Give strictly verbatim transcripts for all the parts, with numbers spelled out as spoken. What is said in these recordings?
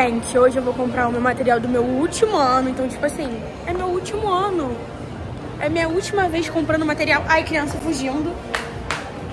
Gente, hoje eu vou comprar o meu material do meu último ano. Então, tipo assim, é meu último ano. É minha última vez comprando material. Ai, criança fugindo.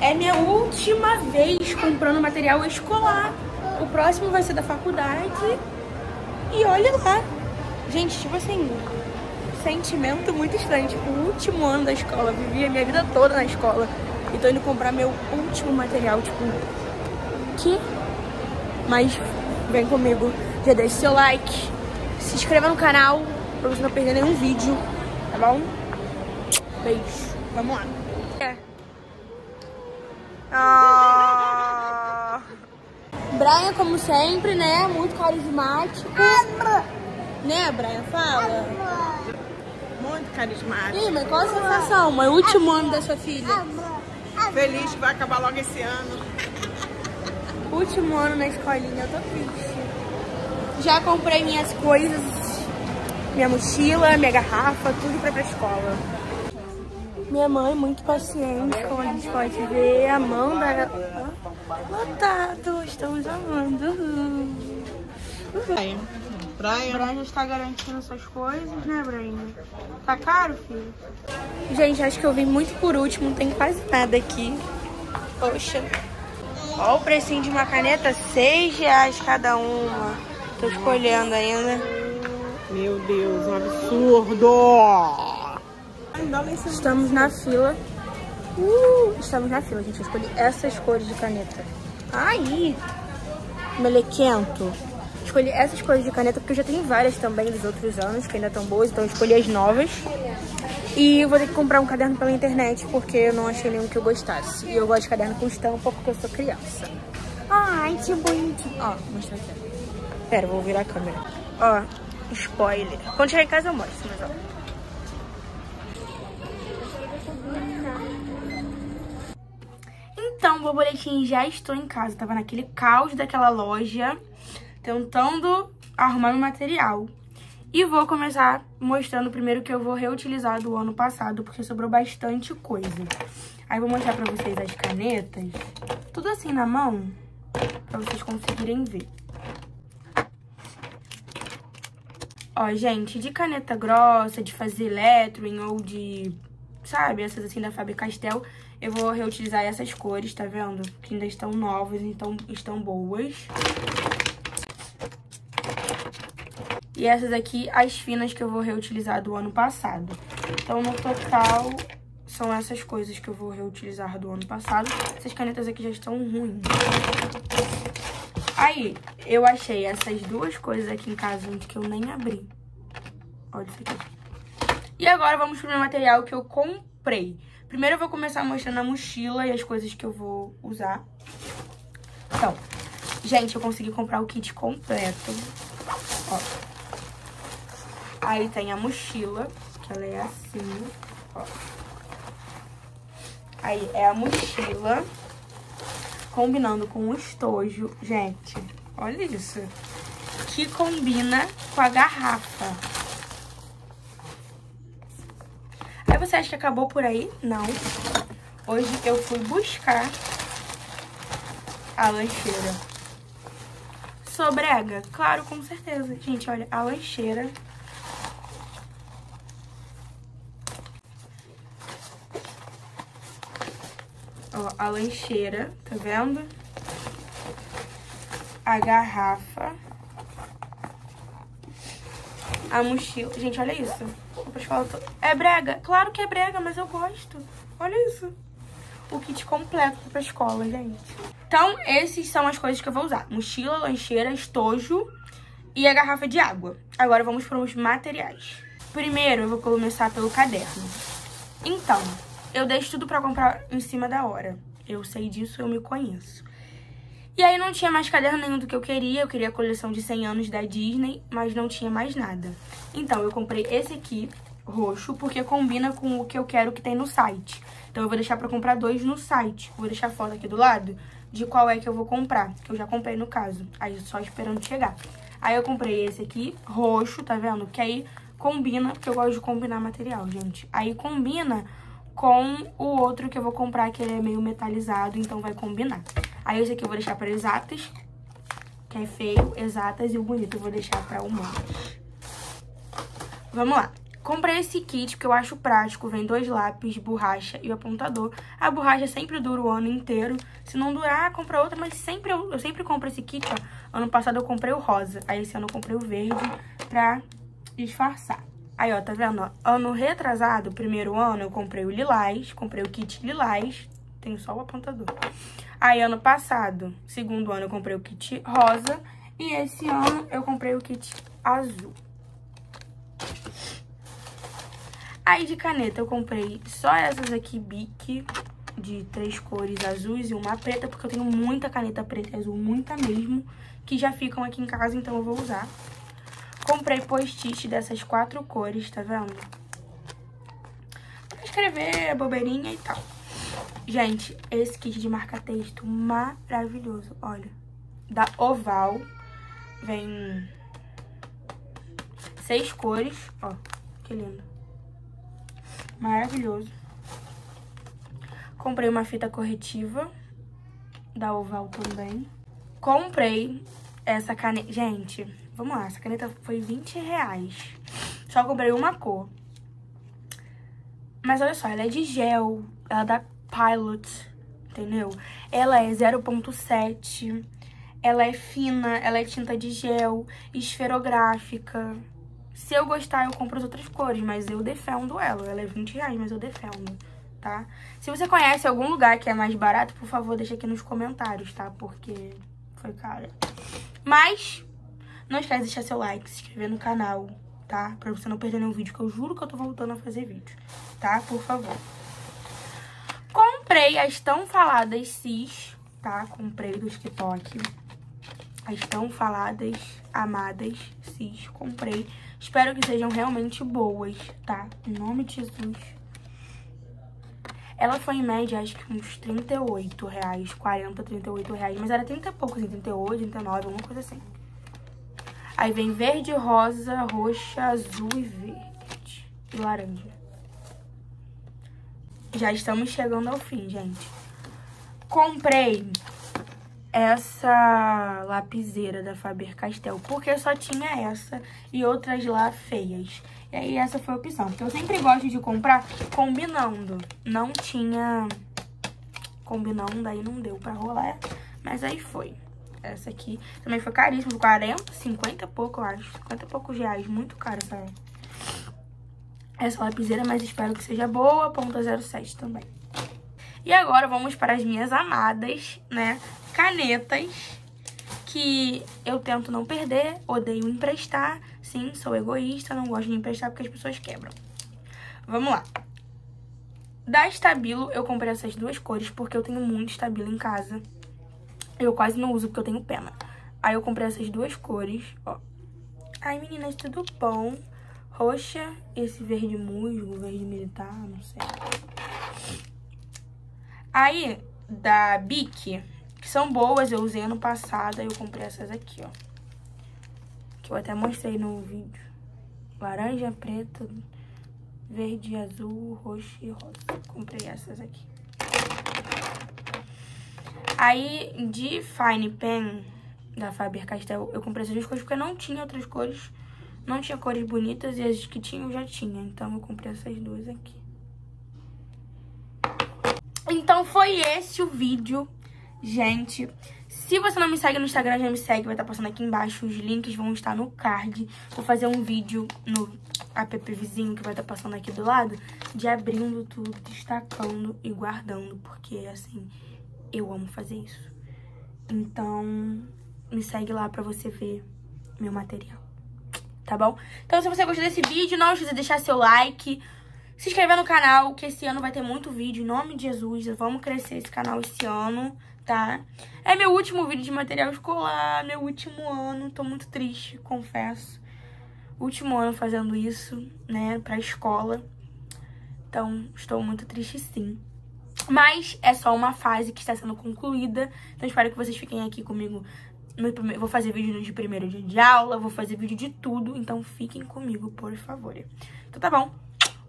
É minha última vez comprando material escolar. O próximo vai ser da faculdade. E olha lá. Gente, tipo assim, sentimento muito estranho. Tipo, o último ano da escola. Eu vivi a minha vida toda na escola. E tô indo comprar meu último material. Tipo, que? Mas vem comigo. Já deixa seu like. Se inscreva no canal pra você não perder nenhum vídeo. Tá bom? Beijo. Vamos lá. É. Ah. Brian, como sempre, né? Muito carismático. Abra. Né, Brian? Fala. Abra. Muito carismático. Ih, mas qual a sensação? Mas o último ano da sua filha. Abra. Abra. Feliz que vai acabar logo esse ano. Último ano na escolinha, eu tô triste. Já comprei minhas coisas, minha mochila, minha garrafa, tudo pra ir pra escola. Minha mãe muito paciente, como a gente pode ver, a mão da... Lotado, estamos amando. Brian. Brian. Brian está garantindo suas coisas, né, Brian? Tá caro, filho? Gente, acho que eu vim muito por último, não tem quase nada aqui. Poxa. Olha o precinho de uma caneta, seis reais cada uma. Tô escolhendo ainda. Meu Deus, um absurdo! Estamos na fila. Uh, estamos na fila, gente. Eu escolhi essas cores de caneta. Ai! Melequento. Escolhi essas cores de caneta porque eu já tenho várias também dos outros anos, que ainda estão boas, então eu escolhi as novas. E eu vou ter que comprar um caderno pela internet, porque eu não achei nenhum que eu gostasse. E eu gosto de caderno com estampa, porque eu sou criança. Ai, que bonitinho. Ó, vou mostrar aqui. Pera, vou virar a câmera. Ó, spoiler. Quando chegar em casa eu mostro, mas ó. Então, borboletinha, já estou em casa. Eu tava naquele caos daquela loja, tentando arrumar meu material. E vou começar mostrando primeiro que eu vou reutilizar do ano passado, porque sobrou bastante coisa. Aí vou mostrar pra vocês as canetas, tudo assim na mão, pra vocês conseguirem ver. Ó, gente, de caneta grossa, de fazer lettering ou de, sabe, essas assim da Faber-Castell, eu vou reutilizar essas cores, tá vendo? Que ainda estão novas, então estão boas. E essas aqui, as finas que eu vou reutilizar do ano passado. Então, no total, são essas coisas que eu vou reutilizar do ano passado. Essas canetas aqui já estão ruins. Aí, eu achei essas duas coisas aqui em casa, gente, que eu nem abri. Olha isso aqui. E agora, vamos pro meu material que eu comprei. Primeiro, eu vou começar mostrando a mochila e as coisas que eu vou usar. Então, gente, eu consegui comprar o kit completo. Ó. Aí tem a mochila, que ela é assim, ó. Aí é a mochila, combinando com o estojo. Gente, olha isso. Que combina com a garrafa. Aí você acha que acabou por aí? Não. Hoje eu fui buscar a lancheira. Sobrega? Claro, com certeza. Gente, olha, a lancheira... Ó, a lancheira, tá vendo? A garrafa. A mochila. Gente, olha isso. É brega? Claro que é brega, mas eu gosto. Olha isso. O kit completo pra escola, gente. Então, essas são as coisas que eu vou usar. Mochila, lancheira, estojo e a garrafa de água. Agora vamos para os materiais. Primeiro, eu vou começar pelo caderno. Então... eu deixo tudo pra comprar em cima da hora. Eu sei disso, eu me conheço. E aí não tinha mais caderno nenhum do que eu queria. Eu queria a coleção de cem anos da Disney, mas não tinha mais nada. Então eu comprei esse aqui, roxo, porque combina com o que eu quero que tem no site. Então eu vou deixar pra comprar dois no site. Vou deixar a foto aqui do lado de qual é que eu vou comprar, que eu já comprei no caso. Aí só esperando chegar. Aí eu comprei esse aqui, roxo, tá vendo? Que aí combina, porque eu gosto de combinar material, gente. Aí combina... com o outro que eu vou comprar, que ele é meio metalizado, então vai combinar. Aí esse aqui eu vou deixar para exatas. que é feio, exatas e o bonito eu vou deixar pra humano. Vamos lá. Comprei esse kit porque eu acho prático, vem dois lápis, borracha e o apontador. A borracha sempre dura o ano inteiro, se não durar, compra outra, mas sempre eu, eu sempre compro esse kit, ó. Ano passado eu comprei o rosa, aí esse ano eu comprei o verde pra disfarçar. Aí, ó, tá vendo? Ano retrasado, primeiro ano, eu comprei o lilás, comprei o kit lilás, tenho só o apontador. Aí, ano passado, segundo ano, eu comprei o kit rosa e esse ano eu comprei o kit azul. Aí de caneta eu comprei só essas aqui, Bic, de três cores azuis e uma preta, porque eu tenho muita caneta preta e azul, muita mesmo, que já ficam aqui em casa, então eu vou usar. Comprei post-it dessas quatro cores, tá vendo? Pra escrever bobeirinha e tal. Gente, esse kit de marca-texto maravilhoso, olha. Da Oval, vem seis cores, ó, que lindo. Maravilhoso. Comprei uma fita corretiva da Oval também. Comprei essa caneta. Gente, vamos lá. Essa caneta foi vinte reais. Só comprei uma cor. Mas olha só, ela é de gel. Ela é da Pilot, entendeu? Ela é zero ponto sete. Ela é fina. Ela é tinta de gel. Esferográfica. Se eu gostar, eu compro as outras cores, mas eu defendo ela. Ela é vinte reais, mas eu defendo, tá? Se você conhece algum lugar que é mais barato, por favor, deixa aqui nos comentários, tá? Porque foi cara. Mas não esquece de deixar seu like, se inscrever no canal, tá? Pra você não perder nenhum vídeo, que eu juro que eu tô voltando a fazer vídeo, tá? Por favor. Comprei as tão faladas S I S, tá? Comprei do TikTok. As tão faladas, amadas, S I S, comprei. Espero que sejam realmente boas, tá? Em nome de Jesus. Ela foi em média, acho que uns trinta e oito reais, quarenta, trinta e oito reais. Mas era trinta e poucos, assim, trinta e oito, trinta e nove, alguma coisa assim. Aí vem verde, rosa, roxa, azul e verde. E laranja. Já estamos chegando ao fim, gente. Comprei essa lapiseira da Faber-Castell, porque só tinha essa e outras lá feias. E aí essa foi a opção, porque eu sempre gosto de comprar combinando. Não tinha combinando, aí não deu pra rolar, mas aí foi. Essa aqui também foi caríssima, quarenta, cinquenta e pouco, eu acho, cinquenta e poucos reais, muito caro essa, essa lapiseira, mas espero que seja boa, ponto zero sete também. E agora vamos para as minhas amadas, né, canetas, que eu tento não perder, odeio emprestar, sim, sou egoísta, não gosto de emprestar porque as pessoas quebram. Vamos lá. Da Stabilo eu comprei essas duas cores porque eu tenho muito Stabilo em casa, eu quase não uso porque eu tenho pena. Aí eu comprei essas duas cores, ó. Ai, meninas, tudo bom? Roxa, esse verde musgo, verde militar, não sei. Aí, da Bic, que são boas, eu usei ano passado, aí eu comprei essas aqui, ó. Que eu até mostrei no vídeo. Laranja, preta, verde, azul, roxo e rosa. Comprei essas aqui. Aí, de Fine Pen, da Faber-Castell, eu comprei essas duas cores porque não tinha outras cores. Não tinha cores bonitas e as que tinha eu já tinha. Então, eu comprei essas duas aqui. Então foi esse o vídeo, gente. Se você não me segue no Instagram, já me segue, vai estar passando aqui embaixo, os links vão estar no card. Vou fazer um vídeo no app vizinho, que vai estar passando aqui do lado, de abrindo tudo, destacando e guardando, porque, assim, eu amo fazer isso. Então, me segue lá pra você ver meu material, tá bom? Então, se você gostou desse vídeo, não esqueça de deixar seu like, se inscrever no canal, que esse ano vai ter muito vídeo, em nome de Jesus, vamos crescer esse canal esse ano, tá? É meu último vídeo de material escolar, meu último ano, tô muito triste, confesso. Último ano fazendo isso, né, pra escola, então estou muito triste sim. Mas é só uma fase que está sendo concluída, então espero que vocês fiquem aqui comigo. Vou fazer vídeo de primeiro dia de aula, vou fazer vídeo de tudo, então fiquem comigo, por favor. Então tá bom.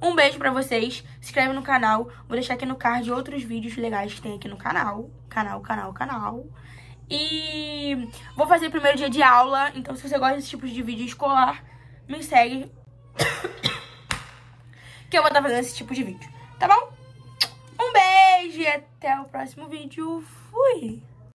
Um beijo pra vocês, se inscreve no canal, vou deixar aqui no card outros vídeos legais que tem aqui no canal, canal, canal, canal, E vou fazer o primeiro dia de aula, então se você gosta desse tipo de vídeo escolar, me segue, que eu vou estar fazendo esse tipo de vídeo, tá bom? Um beijo e até o próximo vídeo. Fui!